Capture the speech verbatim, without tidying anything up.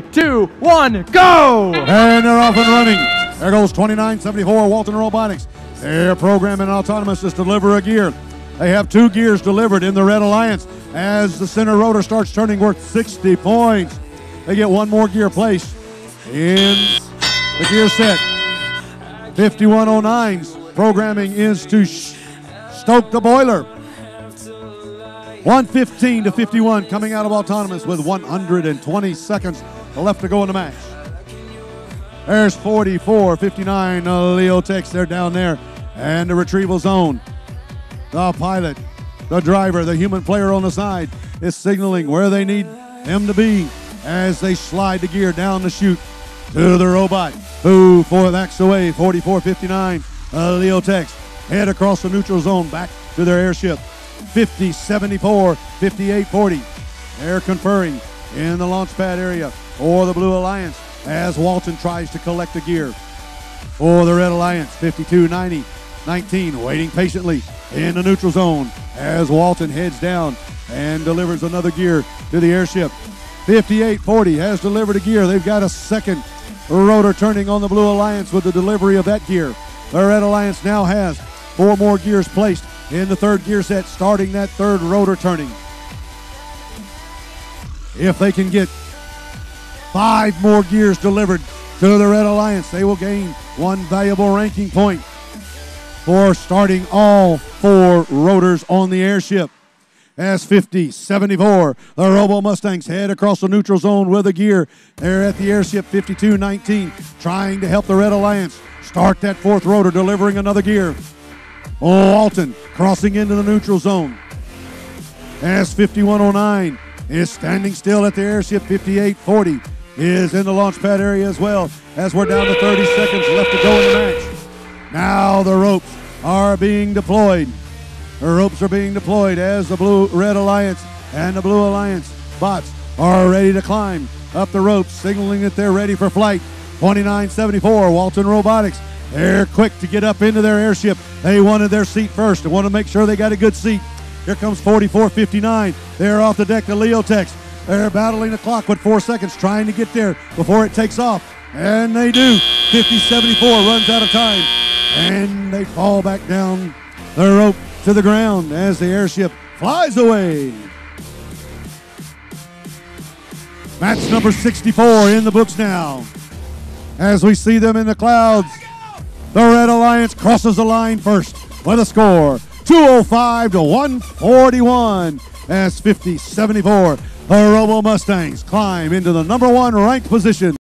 three, two, one, go! And they're off and running. There goes twenty-nine seventy-four, Walton Robotics. They're programming autonomous to deliver a gear. They have two gears delivered in the Red Alliance as the center rotor starts turning worth sixty points. They get one more gear placed in the gear set. fifty-one oh nine's programming is to stoke the boiler. one fifteen to fifty-one coming out of autonomous with one hundred twenty seconds left to go in the match. There's forty-four fifty-nine, uh, LeoTech, they're down there. And the retrieval zone. The pilot, the driver, the human player on the side is signaling where they need him to be as they slide the gear down the chute to the robot, who backs away. Forty-four fifty-nine, uh, LeoTech head across the neutral zone back to their airship. fifty seventy-four, fifty-eight forty. They're conferring in the launch pad area for the Blue Alliance as Walton tries to collect the gear. For the Red Alliance, fifty-two ninety nineteen waiting patiently in the neutral zone as Walton heads down and delivers another gear to the airship. fifty-eight forty has delivered a gear. They've got a second rotor turning on the Blue Alliance with the delivery of that gear. The Red Alliance now has four more gears placed in the third gear set, starting that third rotor turning. If they can get five more gears delivered to the Red Alliance, they will gain one valuable ranking point for starting all four rotors on the airship. As fifty seventy-four, the Robo Mustangs head across the neutral zone with a gear. They're at the airship fifty-two nineteen, trying to help the Red Alliance start that fourth rotor, delivering another gear. Walton crossing into the neutral zone. As fifty-one oh nine is standing still at the airship, fifty-eight forty is in the launch pad area as well, as we're down to thirty seconds left to go in the match. Now the ropes are being deployed. The ropes are being deployed as the Blue Red Alliance and the Blue Alliance bots are ready to climb up the ropes, signaling that they're ready for flight. twenty-nine seventy-four, Walton Robotics, they're quick to get up into their airship. They wanted their seat first. They want to make sure they got a good seat. Here comes forty-four fifty-nine. They're off the deck to LeoTech. They're battling the clock with four seconds, trying to get there before it takes off. And they do. fifty seventy-four runs out of time. And they fall back down the rope to the ground as the airship flies away. Match number sixty-four in the books now. As we see them in the clouds, the Red Alliance crosses the line first with a score two oh five to one forty-one as fifty seventy-four, the Robo Mustangs climb into the number one ranked position.